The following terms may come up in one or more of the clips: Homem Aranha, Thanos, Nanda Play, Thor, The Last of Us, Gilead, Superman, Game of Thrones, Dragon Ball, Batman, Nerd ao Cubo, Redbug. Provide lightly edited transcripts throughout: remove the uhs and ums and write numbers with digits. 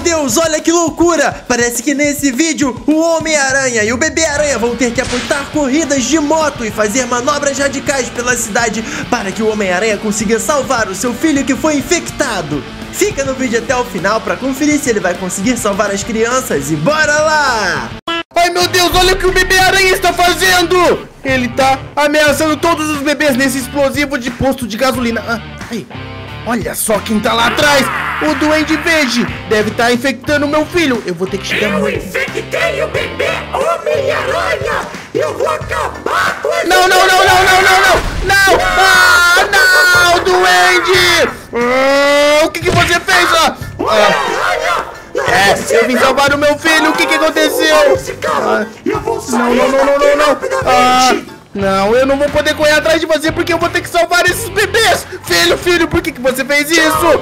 Meu Deus, olha que loucura! Parece que nesse vídeo o Homem-Aranha e o Bebê-Aranha vão ter que apostar corridas de moto e fazer manobras radicais pela cidade para que o Homem-Aranha consiga salvar o seu filho que foi infectado. Fica no vídeo até o final para conferir se ele vai conseguir salvar as crianças e bora lá! Ai meu Deus, olha o que o Bebê-Aranha está fazendo! Ele tá ameaçando todos os bebês nesse explosivo de posto de gasolina. Ai, olha só quem tá lá atrás! O Duende Verde deve estar infectando meu filho. Eu vou ter que chegar. Eu infectei o bebê Homem-Aranha! Eu vou acabar com ele! Não! Não, Duende! O que você fez? Eu vim salvar o meu filho. O que aconteceu? Eu vou sair. Não, eu não vou poder correr atrás de você porque eu vou ter que salvar esses bebês! Filho, por que você fez isso?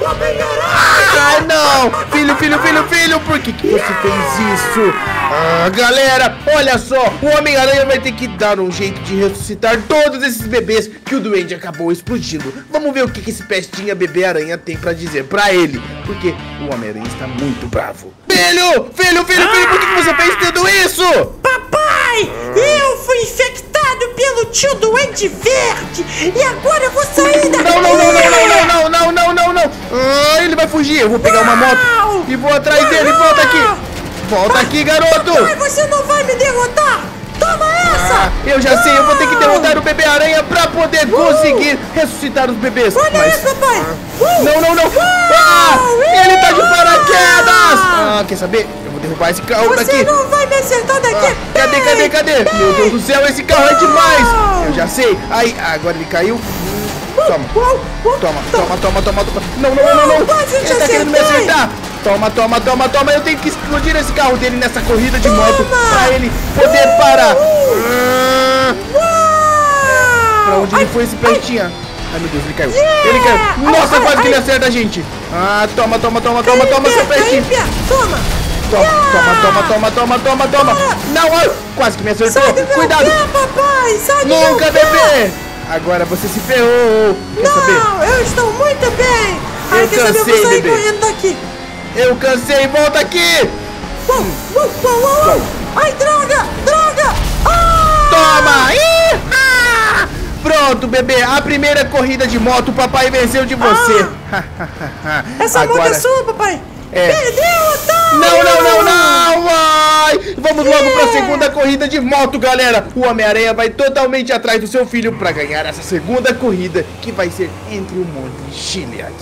Ah, não! Filho, por que você fez isso? Ah, galera, olha só! O Homem-Aranha vai ter que dar um jeito de ressuscitar todos esses bebês que o Duende acabou explodindo. Vamos ver o que esse pestinha Bebê-Aranha tem pra dizer pra ele, porque o Homem-Aranha está muito bravo. Filho, por que você fez tudo isso? Papai, eu fui infectado pelo tio Duende Verde e agora eu vou sair daqui. Não. Ele vai fugir. Eu vou pegar uma moto e vou atrás dele. Volta aqui, garoto. Papai, você não vai me derrotar. Toma essa. Eu já sei, eu vou ter que derrotar o Bebê-Aranha pra poder conseguir ressuscitar os bebês. Olha isso, papai. Não. Ele tá de paraquedas. Quer saber? Derrubar esse carro daqui. Você não vai me acertar daqui. Cadê? Meu Deus do céu, esse carro é demais. Eu já sei. Aí, agora ele caiu. Toma. Não. Ele tá querendo me acertar. Toma. Eu tenho que explodir esse carro dele nessa corrida de moto pra ele poder parar. Pra onde ele foi esse peixinho? Ai, meu Deus, ele caiu. Ele caiu. Nossa, quase que ele acerta a gente. Toma, seu peixinho. Toma. Não, olha. Quase que me acertou. Cuidado. Nunca, bebê. Agora você se ferrou. Eu estou muito bem. Eu vou sair correndo daqui. Eu cansei. Volta aqui. Ai, droga. Toma. Pronto, bebê. A primeira corrida de moto, o papai venceu de você. Essa moto é sua, papai. Perdeu, Não! Vai! Vamos logo pra segunda corrida de moto, galera! O Homem-Aranha vai totalmente atrás do seu filho pra ganhar essa segunda corrida, que vai ser entre o monte de Gilead.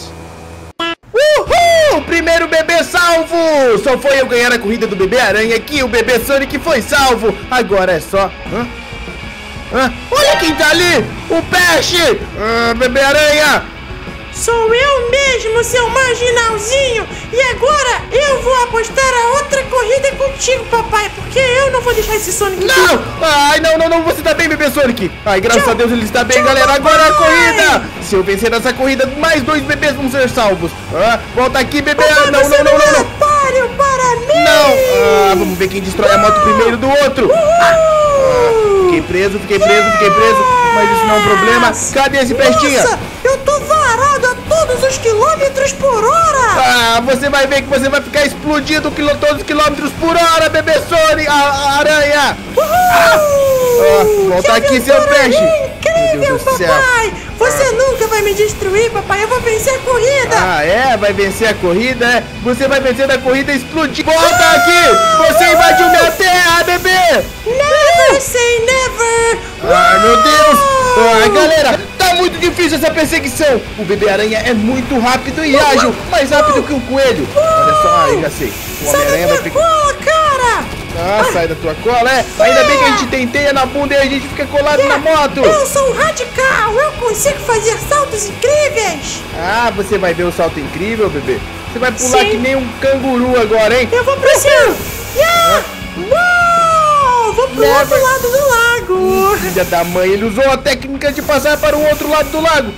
Uhul! Primeiro bebê salvo! Só foi eu ganhar a corrida do Bebê-Aranha que o bebê Sonic foi salvo! Agora é só... Olha quem tá ali! O peixe! Bebê-Aranha! Sou eu mesmo, seu marginalzinho! E agora eu vou apostar a outra corrida contigo, papai, porque eu não vou deixar esse Sonic... Não! Ai, não, você tá bem, bebê Sonic! Ai, graças a Deus ele está bem, galera! Papai. Agora a corrida! Se eu vencer essa corrida, mais dois bebês vão ser salvos! Volta aqui, bebê! Papai, não! Páreo para mim! Não! Vamos ver quem destrói a moto primeiro do outro! Fiquei preso, mas isso não é um problema! Cadê esse pestinha? Eu tô varado a todos os quilômetros por hora! Você vai ver que você vai ficar explodido todos os quilômetros por hora, bebê Sonic, aranha! Volta aqui, seu peixe! Incrível, papai! Você nunca vai me destruir, papai! Eu vou vencer a corrida! Vai vencer a corrida, é? Você vai vencer a corrida e explodir! Volta aqui! Você invadiu minha terra, bebê! Never say never! Meu Deus! Galera, tá muito difícil essa perseguição. O Bebê-Aranha é muito rápido e ágil, mais rápido que um coelho. Olha só, já sei. O Homem-Aranha vai pegar... sai da tua cola, Ainda bem que a gente tem teia na bunda e a gente fica colado na moto. Eu sou um radical, eu consigo fazer saltos incríveis. Você vai ver o salto incrível, bebê. Você vai pular que nem um canguru agora, hein? Eu vou pra cima. Vou pro outro lado do lago. Filha da mãe, ele usou a técnica de passar para o outro lado do lago.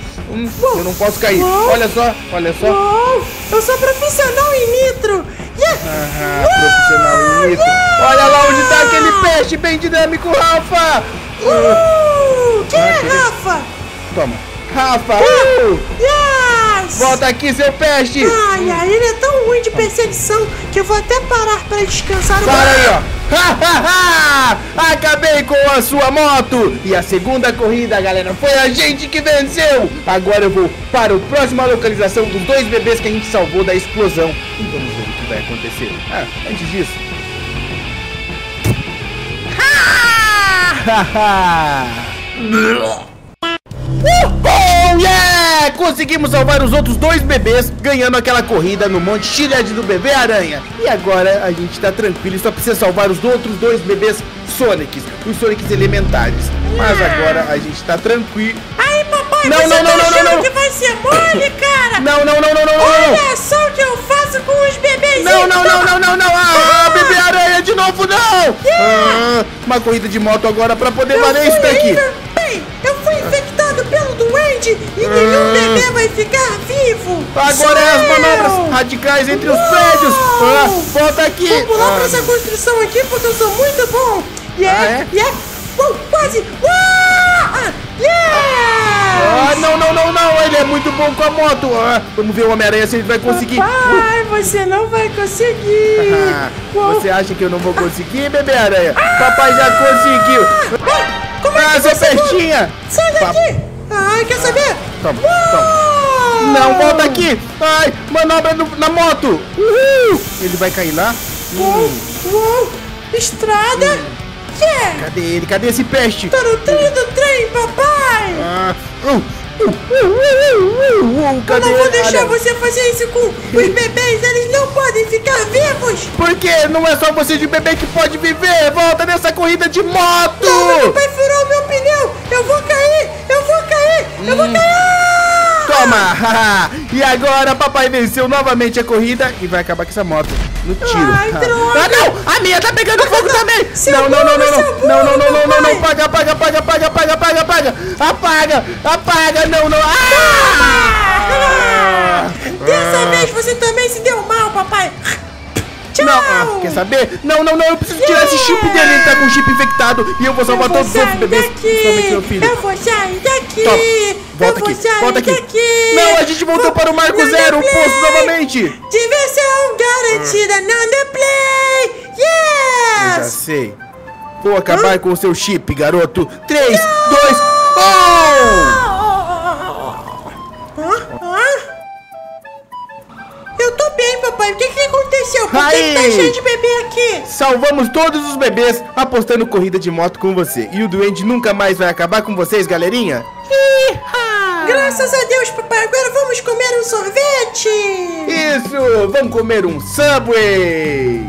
Eu não posso cair. Olha só. Eu sou profissional em nitro. Profissional em nitro. Olha lá onde tá aquele peixe bem dinâmico, Rafa. Quem é Rafa? Toma. Rafa. Volta aqui, seu peixe. Ele é tão tão ruim de perseguição que eu vou até parar para descansar. Para aí, ó. Acabei com a sua moto. E a segunda corrida, galera, foi a gente que venceu. Agora eu vou para a próxima localização dos dois bebês que a gente salvou da explosão. E vamos ver o que vai acontecer. Ah, antes disso, yeah! Conseguimos salvar os outros dois bebês, ganhando aquela corrida no Monte Chiled do Bebê Aranha. E agora a gente tá tranquilo, só precisa salvar os outros dois bebês Sonics, os Sonics elementares. Mas agora a gente tá tranquilo. Ai, papai, não, você não, tá achando que vai ser mole, cara? Não. Olha só o que eu faço com os bebezinhos. Não. Ah, Bebê Aranha de novo, não. Yeah. Ah, uma corrida de moto agora pra poder valer isso daqui. Eu fui infectado pelo doente e nenhum bebê vai ficar vivo. Agora é as manobras radicais entre os prédios. Volta aqui. Vou pular pra essa construção aqui porque eu sou muito bom. Quase. Não. Ele é muito bom com a moto. Vamos ver o Homem-Aranha se ele vai conseguir. Papai, você não vai conseguir. Você acha que eu não vou conseguir, Bebê Aranha? Papai já conseguiu. Como é que você perdinha? Sai daqui! Ai, quer saber? Toma. Não, volta aqui! Ai, manobra na moto! Uhul! Ele vai cair lá? Estrada! Cadê ele? Cadê esse peste? Tá no trilho do trem, papai! Eu não vou deixar você fazer isso com os bebês, eles não podem ficar vivos! Porque não é só você de bebê que pode viver! Volta nessa corrida de moto! Meu pai furou meu pneu! Eu vou cair! Toma! E agora papai venceu novamente a corrida e vai acabar com essa moto no tiro. Ai, droga. Não! A minha tá pegando fogo também! Não! Paga! Apaga! Não! Dessa vez você também se deu mal, papai! Tchau! Quer saber? Não! Eu preciso tirar esse chip dele, ele tá com um chip infectado e eu vou salvar todos os outros bebês. Eu vou sair daqui! Volta aqui! Não, a gente voltou para o Marco Zero, o posto novamente! Diversão garantida, Nanda Play! Yes! Eu já sei. Vou acabar com o seu chip, garoto. 3, 2, 1! Eu tô bem, papai. O que que aconteceu? Por que tá cheio de bebê aqui? Salvamos todos os bebês apostando corrida de moto com você. E o duende nunca mais vai acabar com vocês, galerinha? Graças a Deus, papai. Agora vamos comer um sorvete. Isso, vamos comer um Subway.